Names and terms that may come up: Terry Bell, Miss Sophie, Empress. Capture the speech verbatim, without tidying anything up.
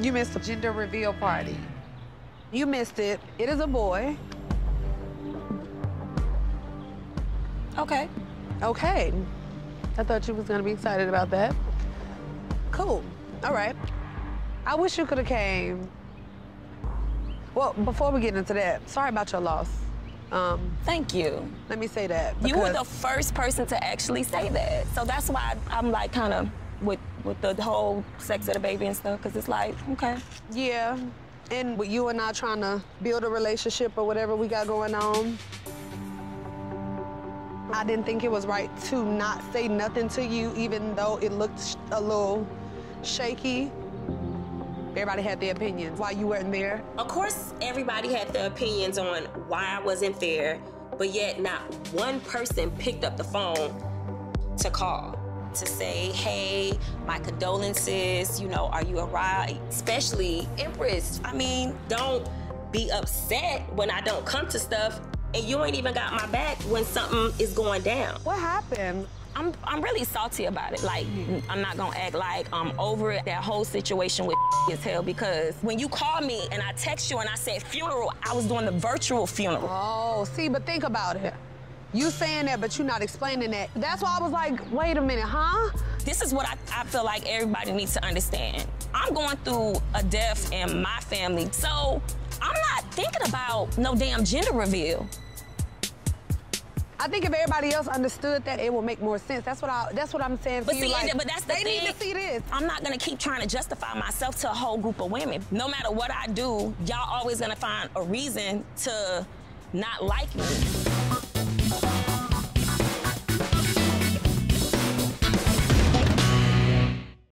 You missed the gender reveal party. You missed it. It is a boy. Okay. Okay. I thought you was gonna be excited about that. Cool. All right. I wish you could have came. Well, before we get into that, sorry about your loss. Um, Thank you. Let me say that. You were the first person to actually say that. So that's why I'm like kind of with with the whole sex of the baby and stuff, because it's like, okay. Yeah, and with you and I trying to build a relationship or whatever we got going on, I didn't think it was right to not say nothing to you, even though it looked a little shaky. Everybody had their opinions why you weren't there. Of course, everybody had their opinions on why I wasn't there, but yet not one person picked up the phone to call, to say, hey, my condolences, you know, are you all right? Especially Empress. I mean, don't be upset when I don't come to stuff and you ain't even got my back when something is going down. What happened? I'm, I'm really salty about it. Like, I'm not gonna act like I'm over it. That whole situation with is hell, because when you called me and I text you and I said funeral, I was doing the virtual funeral. Oh, see, but think about it. You saying that, but you're not explaining that. That's why I was like, wait a minute, huh? This is what I, I feel like everybody needs to understand. I'm going through a death in my family, so I'm not thinking about no damn gender reveal. I think if everybody else understood that, it would make more sense. That's what I. That's what I'm saying to but you. See, like, but that's the they thing. Need to see this. I'm not gonna keep trying to justify myself to a whole group of women. No matter what I do, y'all always gonna find a reason to not like me.